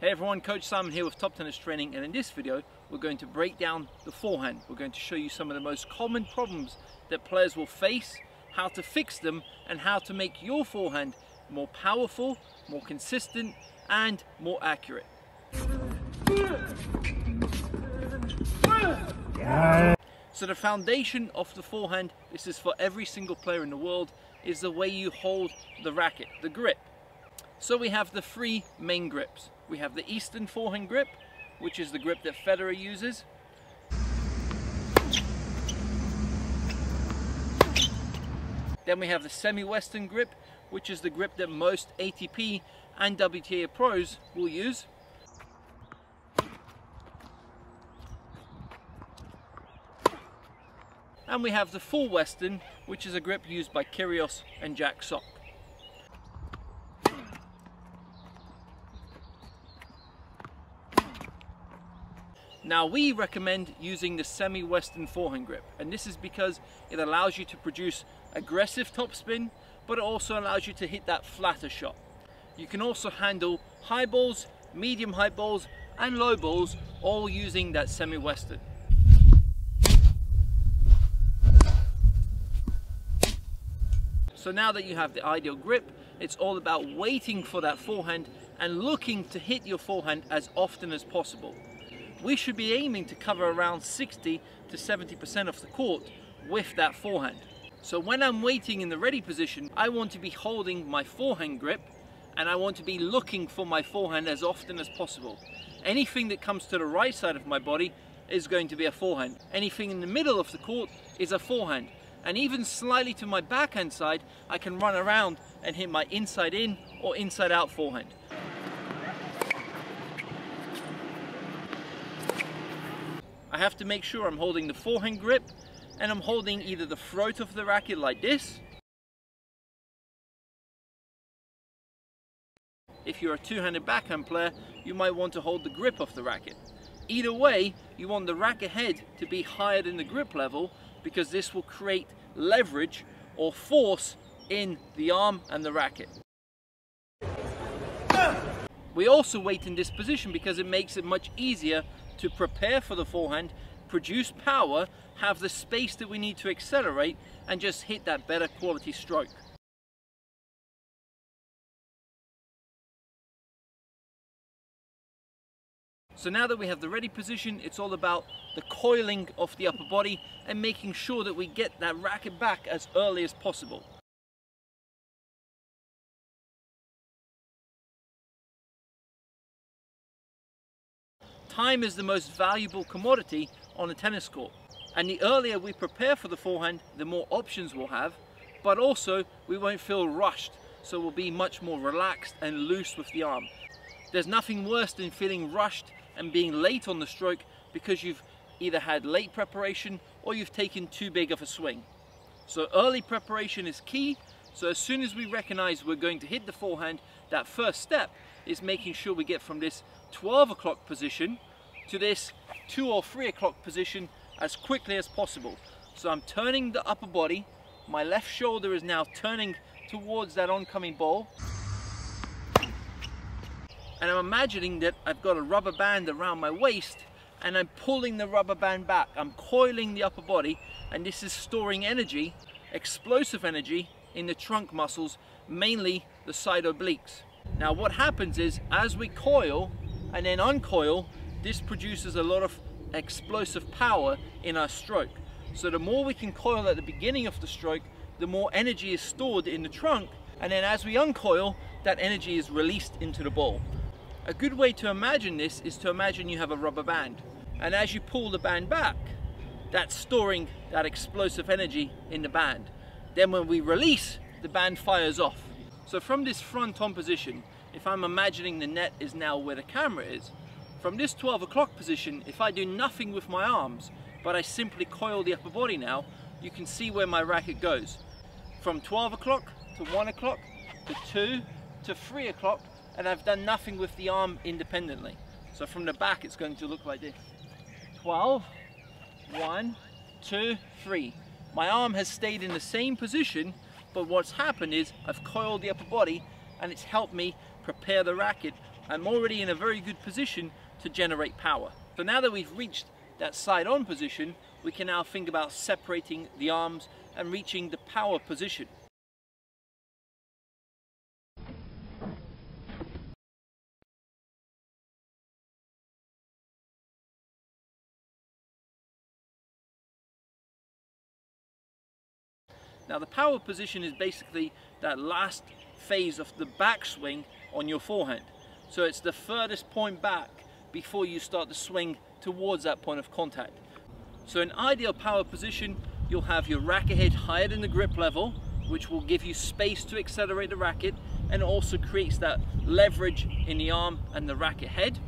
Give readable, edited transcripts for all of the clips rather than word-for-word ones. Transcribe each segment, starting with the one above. Hey everyone, Coach Simon here with Top Tennis Training, and in this video we're going to break down the forehand. We're going to show you some of the most common problems that players will face, how to fix them, and how to make your forehand more powerful, more consistent, and more accurate. So the foundation of the forehand, this is for every single player in the world, is the way you hold the racket, the grip. So we have the three main grips. We have the Eastern forehand grip, which is the grip that Federer uses. Then we have the semi-Western grip, which is the grip that most ATP and WTA pros will use. And we have the full Western, which is a grip used by Kyrgios and Jack Sock. Now we recommend using the semi-Western forehand grip, and this is because it allows you to produce aggressive topspin, but it also allows you to hit that flatter shot. You can also handle high balls, medium high balls, and low balls, all using that semi-Western. So now that you have the ideal grip, it's all about waiting for that forehand and looking to hit your forehand as often as possible. We should be aiming to cover around 60 to 70% of the court with that forehand. So when I'm waiting in the ready position, I want to be holding my forehand grip, and I want to be looking for my forehand as often as possible. Anything that comes to the right side of my body is going to be a forehand. Anything in the middle of the court is a forehand. And even slightly to my backhand side, I can run around and hit my inside in or inside out forehand. I have to make sure I'm holding the forehand grip, and I'm holding either the throat of the racket like this. If you're a two-handed backhand player, you might want to hold the grip of the racket. Either way, you want the racket head to be higher than the grip level, because this will create leverage or force in the arm and the racket. We also wait in this position because it makes it much easier to prepare for the forehand, produce power, have the space that we need to accelerate, and just hit that better quality stroke. So now that we have the ready position, it's all about the coiling of the upper body and making sure that we get that racket back as early as possible. Time is the most valuable commodity on a tennis court, and the earlier we prepare for the forehand, the more options we'll have, but also we won't feel rushed, so we'll be much more relaxed and loose with the arm. There's nothing worse than feeling rushed and being late on the stroke because you've either had late preparation or you've taken too big of a swing. So early preparation is key. So as soon as we recognize we're going to hit the forehand, that first step is making sure we get from this 12 o'clock position to this 2 or 3 o'clock position as quickly as possible. So I'm turning the upper body, my left shoulder is now turning towards that oncoming ball, and I'm imagining that I've got a rubber band around my waist, and I'm pulling the rubber band back. I'm coiling the upper body, and this is storing energy, explosive energy, in the trunk muscles, mainly the side obliques. Now what happens is, as we coil and then uncoil, this produces a lot of explosive power in our stroke. So the more we can coil at the beginning of the stroke, the more energy is stored in the trunk, and then as we uncoil, that energy is released into the ball. A good way to imagine this is to imagine you have a rubber band, and as you pull the band back, that's storing that explosive energy in the band. Then when we release, the band fires off. So from this front on position, if I'm imagining the net is now where the camera is, from this 12 o'clock position, if I do nothing with my arms, but I simply coil the upper body now, you can see where my racket goes. From 12 o'clock to 1 o'clock to 2 to 3 o'clock, and I've done nothing with the arm independently. So from the back, it's going to look like this. 12, 1, 2, 3. My arm has stayed in the same position, but what's happened is I've coiled the upper body, and it's helped me prepare the racket I'm already in a very good position to generate power. So now that we've reached that side-on position, we can now think about separating the arms and reaching the power position. Now the power position is basically that last phase of the backswing on your forehand. So it's the furthest point back before you start to swing towards that point of contact. So in ideal power position, you'll have your racket head higher than the grip level, which will give you space to accelerate the racket, and also creates that leverage in the arm and the racket head.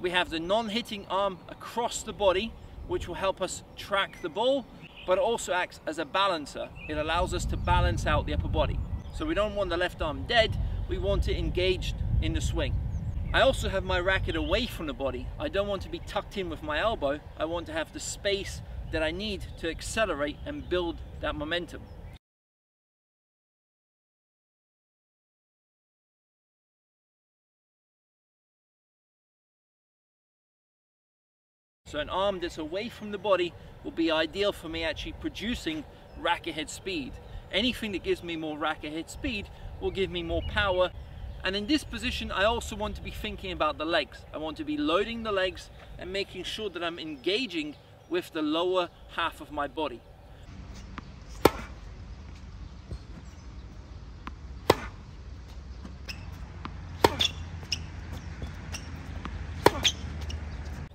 We have the non-hitting arm across the body, which will help us track the ball, but it also acts as a balancer. It allows us to balance out the upper body. So we don't want the left arm dead, we want it engaged in the swing. I also have my racket away from the body. I don't want to be tucked in with my elbow. I want to have the space that I need to accelerate and build that momentum. So an arm that's away from the body will be ideal for me actually producing racket head speed. Anything that gives me more racket head speed will give me more power. And in this position, I also want to be thinking about the legs. I want to be loading the legs and making sure that I'm engaging with the lower half of my body.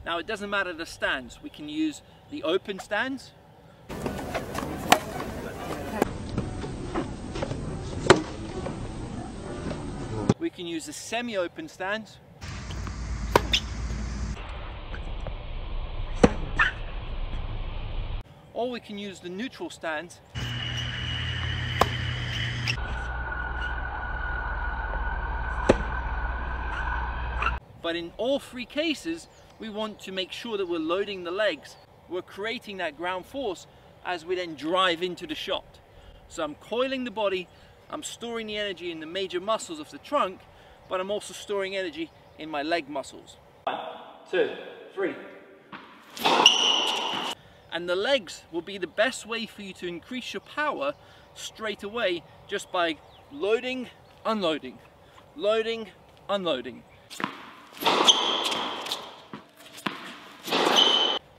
Now it doesn't matter the stance, we can use the open stance. We can use the semi-open stance. Or we can use the neutral stance. But in all three cases, we want to make sure that we're loading the legs. We're creating that ground force as we then drive into the shot. So I'm coiling the body, I'm storing the energy in the major muscles of the trunk, but I'm also storing energy in my leg muscles. 1, 2, 3. And the legs will be the best way for you to increase your power straight away just by loading, unloading, loading, unloading.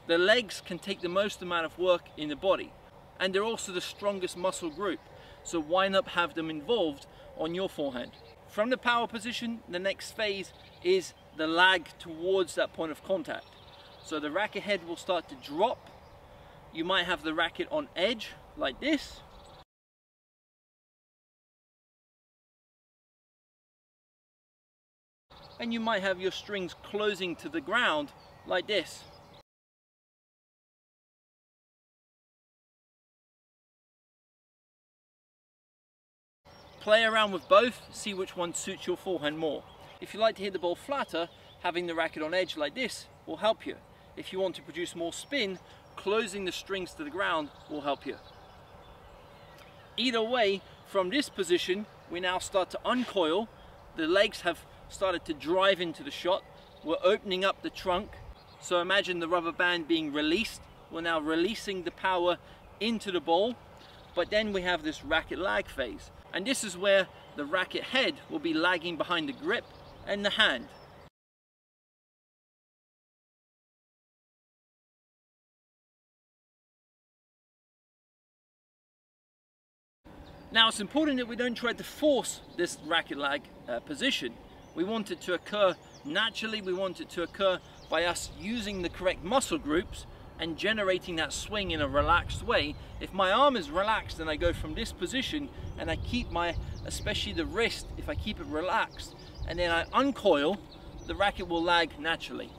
The legs can take the most amount of work in the body, and they're also the strongest muscle group, so why not have them involved on your forehand? From the power position, the next phase is the lag towards that point of contact. So the racket head will start to drop. You might have the racket on edge like this. And you might have your strings closing to the ground like this. Play around with both, see which one suits your forehand more. If you like to hit the ball flatter, having the racket on edge like this will help you. If you want to produce more spin, closing the strings to the ground will help you. Either way, from this position, we now start to uncoil. The legs have started to drive into the shot. We're opening up the trunk. So imagine the rubber band being released. We're now releasing the power into the ball. But then we have this racket lag phase. And this is where the racket head will be lagging behind the grip and the hand. Now it's important that we don't try to force this racket lag position. We want it to occur naturally. We want it to occur by us using the correct muscle groups and generating that swing in a relaxed way. If my arm is relaxed and I go from this position and I keep my, especially the wrist, if I keep it relaxed and then I uncoil, the racket will lag naturally.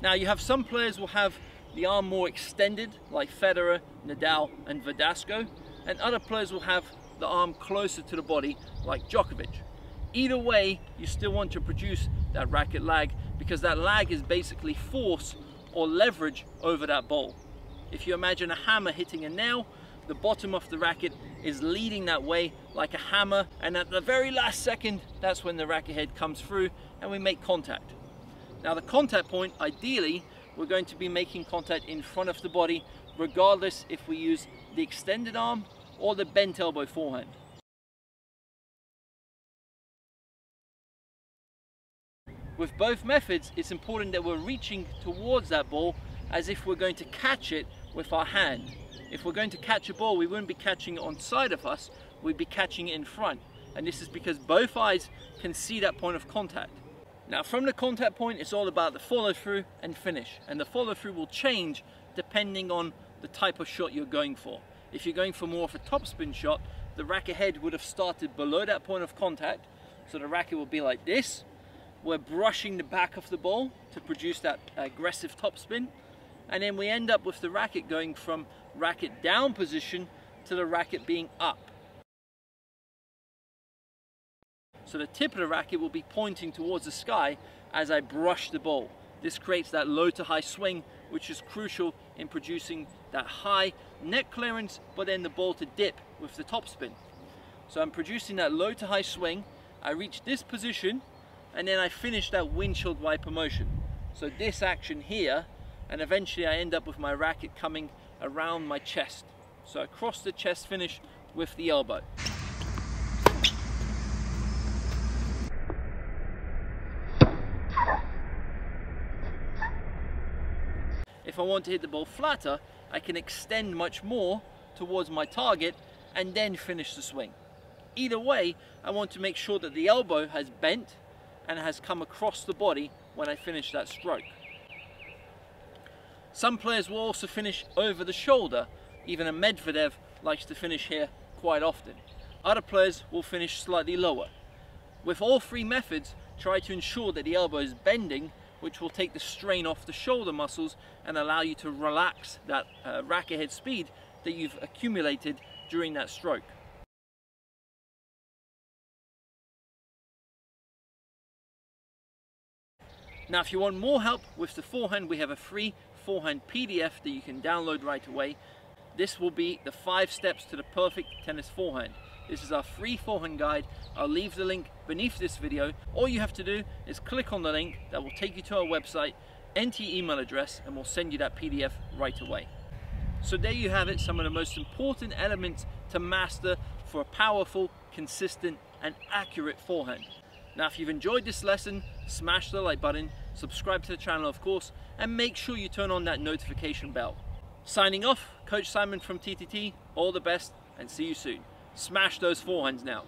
Now you have some players will have the arm more extended, like Federer, Nadal and Verdasco, and other players will have the arm closer to the body, like Djokovic. Either way, you still want to produce that racket lag, because that lag is basically force or leverage over that ball. If you imagine a hammer hitting a nail, the bottom of the racket is leading that way like a hammer, and at the very last second, that's when the racket head comes through and we make contact. Now the contact point, ideally, we're going to be making contact in front of the body, regardless if we use the extended arm or the bent elbow forehand. With both methods, it's important that we're reaching towards that ball as if we're going to catch it with our hand. If we're going to catch a ball, we wouldn't be catching it on side of us, we'd be catching it in front. And this is because both eyes can see that point of contact. Now from the contact point, it's all about the follow through and finish. And the follow through will change depending on the type of shot you're going for. If you're going for more of a topspin shot, the racket head would have started below that point of contact. So the racket will be like this. We're brushing the back of the ball to produce that aggressive topspin, and then we end up with the racket going from racket down position to the racket being up. So the tip of the racket will be pointing towards the sky as I brush the ball. This creates that low to high swing, which is crucial in producing that high net clearance, but then the ball to dip with the topspin. So I'm producing that low to high swing, I reach this position, and then I finish that windshield wiper motion. So this action here, and eventually I end up with my racket coming around my chest. So I cross the chest finish with the elbow. If I want to hit the ball flatter, I can extend much more towards my target and then finish the swing. Either way, I want to make sure that the elbow has bent and has come across the body when I finish that stroke. Some players will also finish over the shoulder. Even a Medvedev likes to finish here quite often. Other players will finish slightly lower. With all three methods, try to ensure that the elbow is bending, which will take the strain off the shoulder muscles and allow you to relax that racket head speed that you've accumulated during that stroke. Now if you want more help with the forehand, we have a free forehand PDF that you can download right away. This will be the 5 steps to the perfect tennis forehand. This is our free forehand guide. I'll leave the link beneath this video. All you have to do is click on the link that will take you to our website, enter your email address, and we'll send you that PDF right away. So there you have it, some of the most important elements to master for a powerful, consistent, and accurate forehand. Now if you've enjoyed this lesson, smash the like button, subscribe to the channel of course, and make sure you turn on that notification bell. Signing off, Coach Simon from TTT, all the best and see you soon. Smash those forehands now.